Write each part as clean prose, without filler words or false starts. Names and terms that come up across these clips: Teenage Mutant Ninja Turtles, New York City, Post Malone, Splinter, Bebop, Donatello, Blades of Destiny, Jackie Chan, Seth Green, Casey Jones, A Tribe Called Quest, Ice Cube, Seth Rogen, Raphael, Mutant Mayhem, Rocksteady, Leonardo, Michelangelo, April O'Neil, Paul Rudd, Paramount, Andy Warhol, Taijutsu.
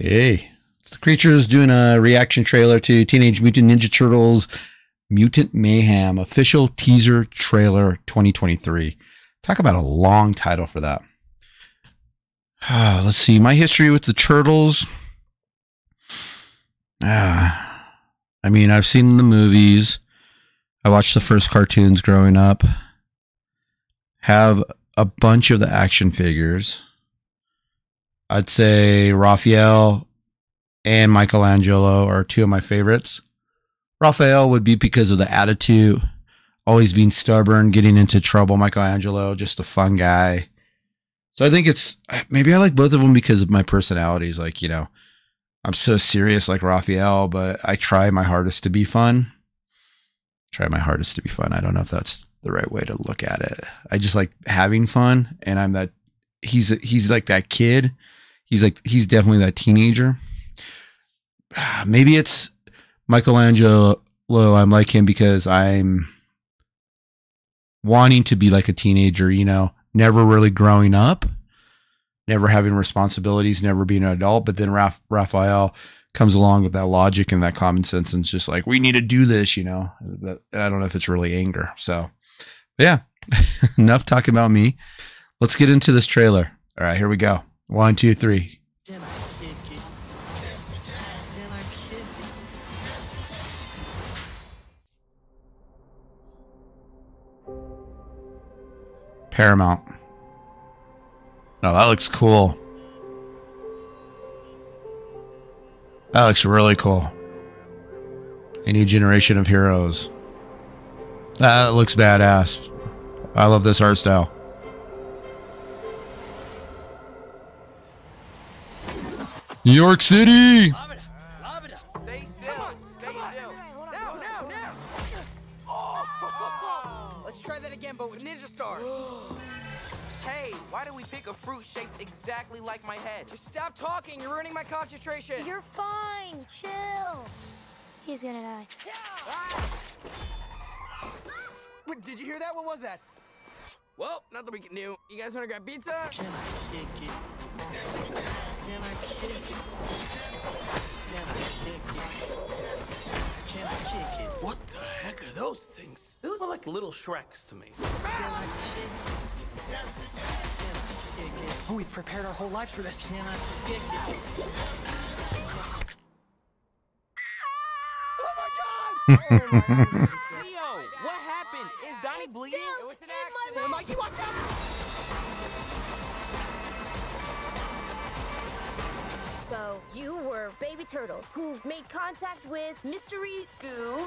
Hey, it's the Creatures doing a reaction trailer to Teenage Mutant Ninja Turtles Mutant Mayhem official teaser trailer 2023. Talk about a long title for that. Let's see. My history with the Turtles. I mean, I've seen the movies. I watched the first cartoons growing up. Have a bunch of the action figures. I'd say Raphael and Michelangelo are two of my favorites. Raphael would be because of the attitude, always being stubborn, getting into trouble. Michelangelo, just a fun guy. So I think it's, maybe I like both of them because of my personalities. Like, you know, I'm so serious like Raphael, but I try my hardest to be fun. I don't know if that's the right way to look at it. I just like having fun, and I'm that, he's like that kid. He's definitely that teenager. Maybe it's Michelangelo. I'm like him because I'm wanting to be like a teenager, you know, never really growing up, never having responsibilities, never being an adult. But then Raphael comes along with that logic and that common sense, and it's just like, we need to do this, you know. I don't know if it's really anger. So yeah, enough talking about me. Let's get into this trailer. All right, here we go. 1, 2, 3. Paramount. Oh, that looks cool. That looks really cool. A new generation of heroes. That looks badass. I love this art style. New York City! Let's try that again, but with ninja stars. Hey, why did we pick a fruit shaped exactly like my head? Just stop talking, you're ruining my concentration. You're fine, chill. He's gonna die. Wait, did you hear that? What was that? Well, not that we can do. You guys wanna grab pizza? Can I kick it? Can I kick it? Can I kick it? Can I kick it? What the heck are those things? They look more like little Shreks to me. Can I kick it? Can I kick it? Oh, we've prepared our whole lives for this. Can I kick it? Oh my God! Leo, what happened? Is Donnie bleeding? It was an accident. Mikey, watch out! So, you were baby turtles who made contact with mystery goo.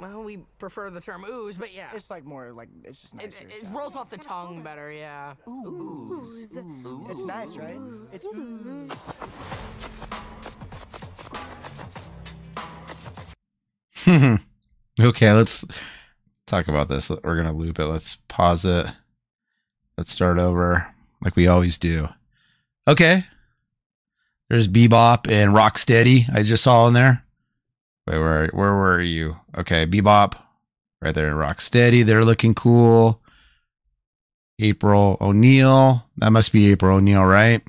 Well, we prefer the term ooze, but yeah. It's like more like, it's just nicer. It rolls off the tongue better, yeah. Ooze. Ooze. It's nice, right? Ooze. It's ooze. Okay, let's talk about this. We're going to loop it. Let's pause it. Let's start over like we always do. Okay. There's Bebop and Rocksteady. I just saw in there. Wait, where were you? Okay, Bebop, right there. Rocksteady, they're looking cool. April O'Neil, that must be April O'Neil, right?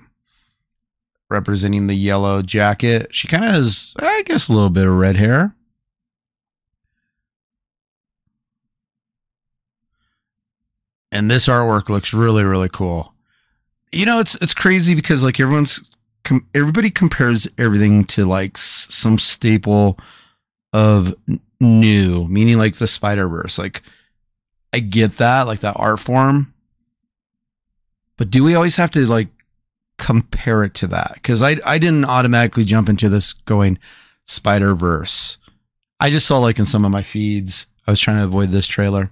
Representing the yellow jacket. She kind of has, I guess, a little bit of red hair. And this artwork looks really, really cool. You know, it's crazy because like everybody compares everything to like some staple of new, meaning like the Spider-Verse. Like, I get that, like that art form, but do we always have to like compare it to that? Because I didn't automatically jump into this going Spider-Verse. I just saw like in some of my feeds, I was trying to avoid this trailer,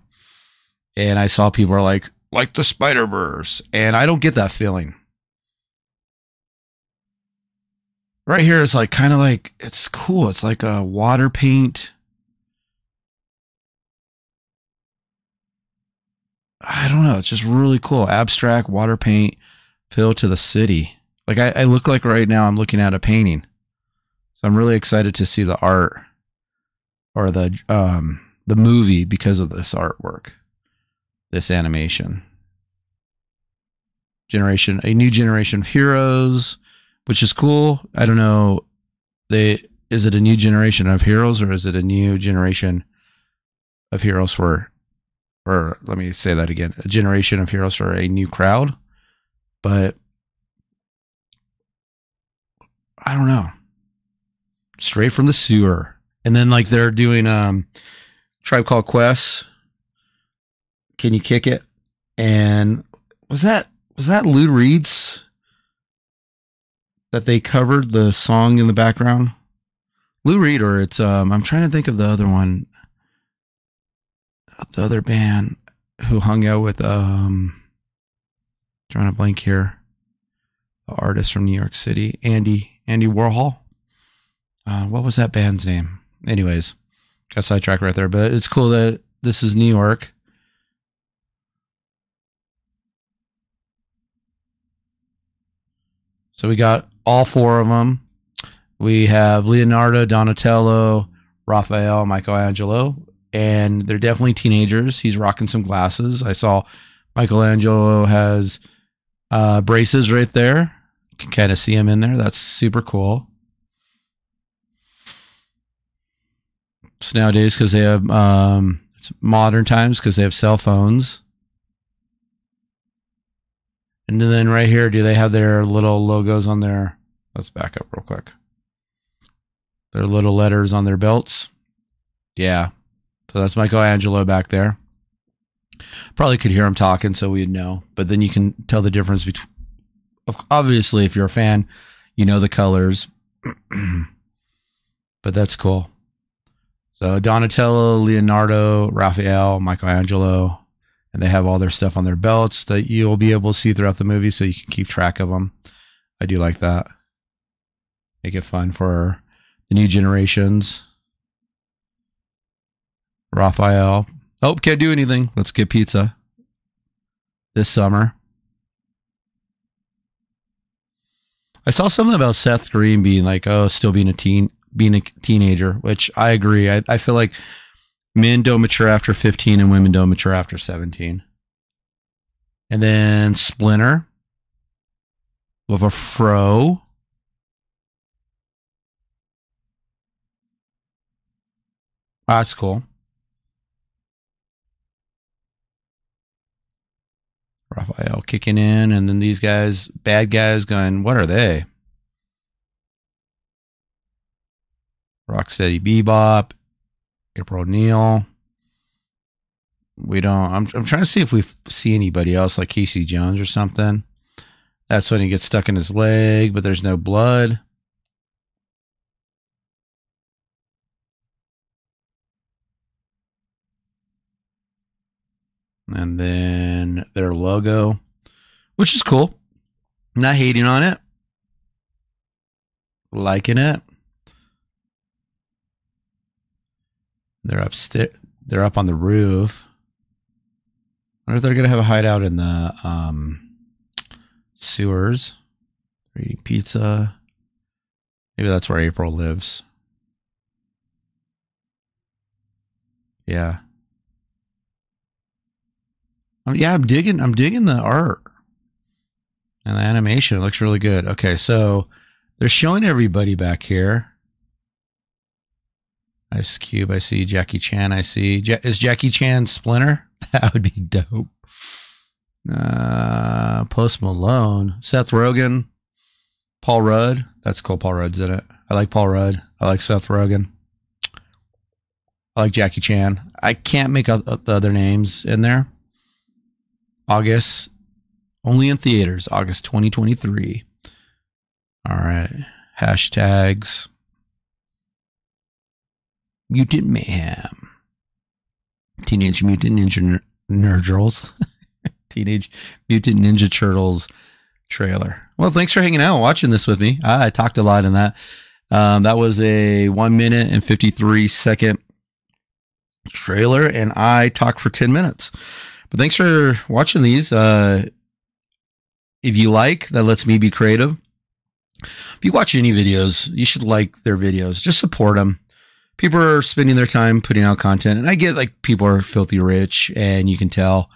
and I saw people are like the Spider-Verse, and I don't get that feeling. Right here, it's like kind of like, it's cool. It's like a water paint. I don't know. It's just really cool. Abstract water paint filled to the city. Like I look like right now I'm looking at a painting. So I'm really excited to see the art or the movie because of this artwork, this animation. A new generation of heroes. which is cool. I don't know. Is it a new generation of heroes, or is it a new generation of heroes for, or let me say that again, a generation of heroes for a new crowd? But I don't know. Straight from the sewer. And then like they're doing Tribe Called Quest. Can you kick it? And was that Lou Reed's that they covered the song in the background? Lou Reed, or it's I'm trying to think of the other one. The other band who hung out with trying to blank here. The artist from New York City, Andy Warhol. What was that band's name? Anyways, got sidetracked right there, but it's cool that this is New York. So we got all four of them. We have Leonardo, Donatello, Raphael, Michelangelo, and they're definitely teenagers. He's rocking some glasses. I saw Michelangelo has braces right there. Can kind of see him in there. That's super cool. So nowadays, because they have it's modern times, because they have cell phones. And then right here, do they have their little logos on their... Let's back up real quick. Their little letters on their belts. Yeah. So that's Michelangelo back there. Probably could hear him talking, so we'd know. But then you can tell the difference between... Obviously, if you're a fan, you know the colors. But that's cool. So Donatello, Leonardo, Raphael, Michelangelo, and they have all their stuff on their belts that you'll be able to see throughout the movie, so you can keep track of them. I do like that. Make it fun for the new generations. Raphael. Oh, can't do anything. Let's get pizza this summer. I saw something about Seth Green being like, oh, still being a teenager, which I agree. I feel like men don't mature after 15 and women don't mature after 17. And then Splinter with a fro. Oh, that's cool. Raphael kicking in, and then these guys, bad guys going, what are they? Rocksteady, Bebop, April O'Neil. We don't, I'm trying to see if we see anybody else like Casey Jones or something. That's when he gets stuck in his leg, but there's no blood. And then their logo, which is cool. Not hating on it. Liking it. They're upstairs. They're up on the roof. I wonder if they're gonna have a hideout in the sewers. They're eating pizza. Maybe that's where April lives. Yeah. Yeah, I'm digging the art and the animation. It looks really good. Okay, so they're showing everybody back here. Ice Cube, I see. Jackie Chan, I see. Is Jackie Chan Splinter? That would be dope. Post Malone. Seth Rogen. Paul Rudd. That's cool. Paul Rudd's in it. I like Paul Rudd. I like Seth Rogen. I like Jackie Chan. I can't make out the other names in there. August. Only in theaters. August 2023. All right. Hashtags. Mutant Mayhem. Teenage Mutant Ninja Turtles. Teenage Mutant Ninja Turtles trailer. Well, thanks for hanging out, watching this with me. I talked a lot in that. That was a 1-minute and 53-second trailer, and I talked for 10 minutes. But thanks for watching these. If you like, that lets me be creative. If you watch any videos, you should like their videos. Just support them. People are spending their time putting out content, and I get like people are filthy rich and you can tell.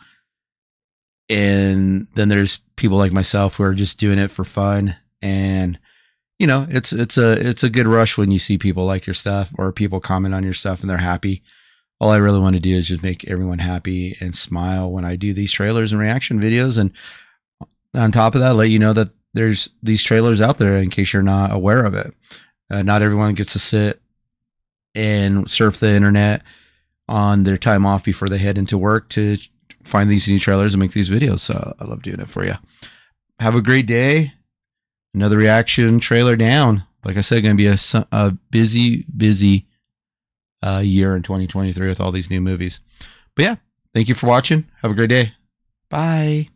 And then there's people like myself who are just doing it for fun. And you know, it's a good rush when you see people like your stuff or people comment on your stuff and they're happy. All I really want to do is just make everyone happy and smile when I do these trailers and reaction videos. And on top of that, let you know that there's these trailers out there in case you're not aware of it. Not everyone gets to sit and surf the internet on their time off before they head into work to find these new trailers and make these videos. So I love doing it for you. Have a great day. Another reaction trailer down. Like I said, going to be a busy, busy year in 2023 with all these new movies. But yeah, thank you for watching. Have a great day. Bye.